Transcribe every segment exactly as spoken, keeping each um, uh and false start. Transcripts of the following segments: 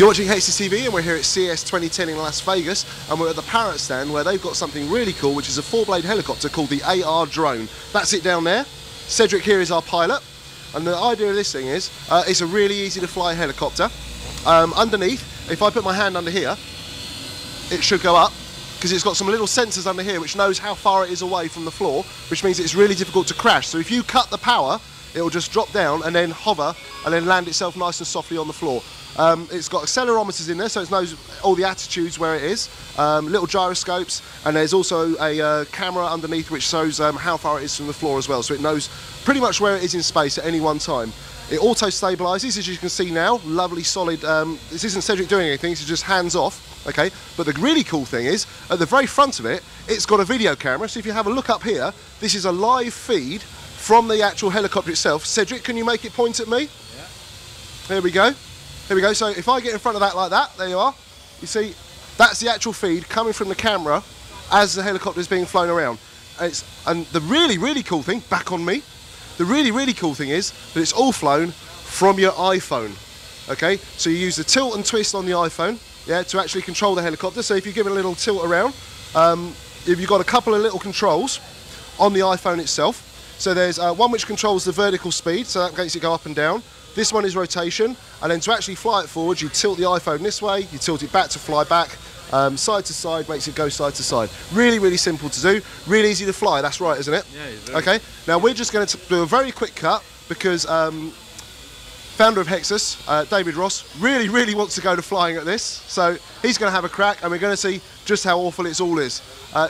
You're watching HEXUS T V and we're here at C E S twenty ten in Las Vegas, and we're at the Parrot stand where they've got something really cool, which is a four-blade helicopter called the A R Drone. That's it down there. Cedric here is our pilot, and the idea of this thing is uh, it's a really easy to fly helicopter. Um, underneath, if I put my hand under here, it should go up because it's got some little sensors under here which knows how far it is away from the floor, which means it's really difficult to crash. So if you cut the power, it'll just drop down and then hover and then land itself nice and softly on the floor. Um, it's got accelerometers in there, so it knows all the attitudes where it is, um, little gyroscopes, and there's also a uh, camera underneath which shows um, how far it is from the floor as well, so it knows pretty much where it is in space at any one time. It auto-stabilises, as you can see now, lovely solid. Um, this isn't Cedric doing anything, it's just hands off, okay? But the really cool thing is, at the very front of it, it's got a video camera, so if you have a look up here, this is a live feed from the actual helicopter itself. Cedric, can you make it point at me? Yeah. There we go. Here we go, so if I get in front of that like that, there you are, you see, that's the actual feed coming from the camera as the helicopter is being flown around. And, it's, and the really, really cool thing, back on me, the really, really cool thing is that it's all flown from your iPhone, okay? So you use the tilt and twist on the iPhone, yeah, to actually control the helicopter. So if you give it a little tilt around, um, if you've got a couple of little controls on the iPhone itself. So there's uh, one which controls the vertical speed, so that makes it go up and down. This one is rotation, and then to actually fly it forward, you tilt the iPhone this way, you tilt it back to fly back, um, side to side makes it go side to side. Really, really simple to do, really easy to fly, that's right, isn't it? Yeah, okay, now we're just going to do a very quick cut, because um, founder of HEXUS, uh, David Ross, really, really wants to go to flying at this, so he's going to have a crack, and we're going to see just how awful it's all is. Uh,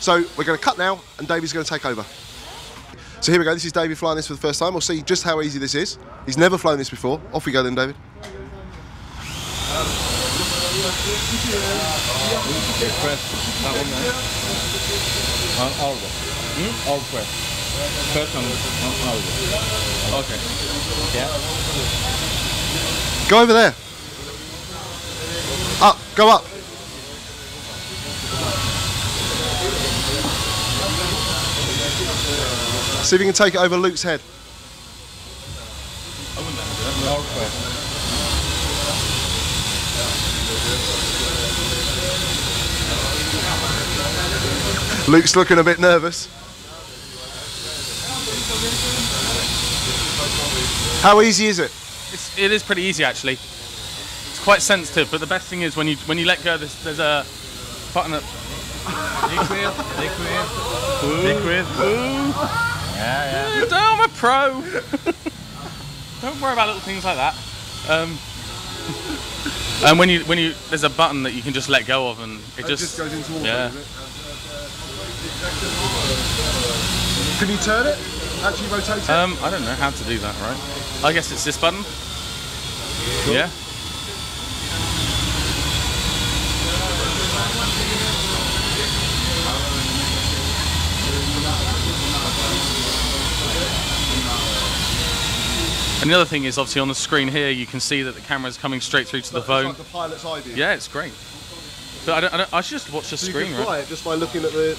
so we're going to cut now, and David's going to take over. So here we go, this is David flying this for the first time. We'll see just how easy this is. He's never flown this before. Off we go then, David. Go over there. Up, go up. See if you can take it over Luke's head. Luke's looking a bit nervous. How easy is it? It's, it is pretty easy actually. It's quite sensitive, but the best thing is when you when you let go, there's, there's a button that. Liquid, liquid, liquid. Yeah, yeah. I'm a pro. Don't worry about little things like that. Um, and when you when you there's a button that you can just let go of, and it, it just, just goes into water. Yeah. Can you turn it? Actually rotate it? Um, I don't know how to do that. Right? I guess it's this button. Cool. Yeah. And the other thing is, obviously, on the screen here, you can see that the camera's coming straight through to the phone. It's like the pilot's eye view. Yeah, it's great. But I, don't, I, don't, I should just watch the so screen, you can fly right? It just by looking at the.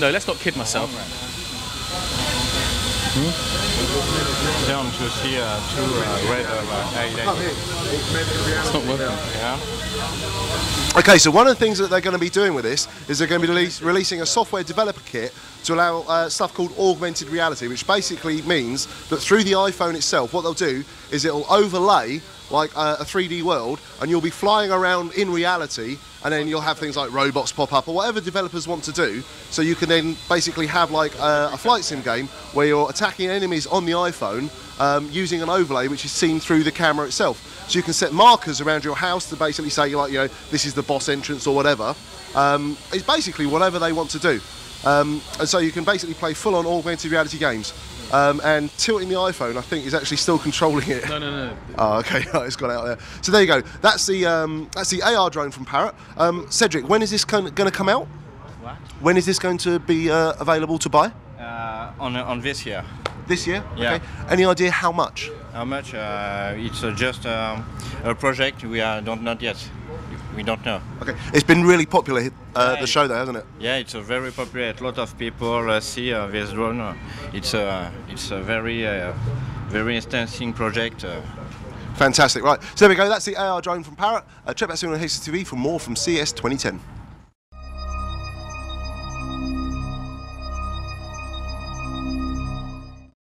No, let's not kid myself. Hmm? Down to see uh, two uh, red uh, It's not working. Yeah. Okay, so one of the things that they're going to be doing with this is they're going to be release, releasing a software developer kit to allow uh, stuff called augmented reality, which basically means that through the iPhone itself, what they'll do is it'll overlay like uh, a three D world, and you'll be flying around in reality, and then you'll have things like robots pop up, or whatever developers want to do, so you can then basically have like uh, a flight sim game where you're attacking enemies on the iPhone um, using an overlay which is seen through the camera itself. So you can set markers around your house to basically say, like, you know, this is the boss entrance or whatever. Um, it's basically whatever they want to do. Um, and so you can basically play full-on augmented reality games. Um, and tilting the iPhone, I think, is actually still controlling it. No, no, no. Oh, okay, oh, it's got out there. So there you go. That's the um, that's the A R drone from Parrot. Um, Cedric, when is this going to come out? What? When is this going to be uh, available to buy? Uh, on on this year. This year? Yeah. Okay. Any idea how much? How much? Uh, it's uh, just um, a project we are don't not yet. We don't know. Okay, it's been really popular uh, yeah, the show, though, hasn't it? Yeah, it's a very popular. A lot of people uh, see uh, this drone. It's a it's a very uh, very interesting project. Uh, Fantastic. Right, so there we go. That's the A R drone from Parrot. Uh, check back soon on HEXUS T V for more from C E S twenty ten.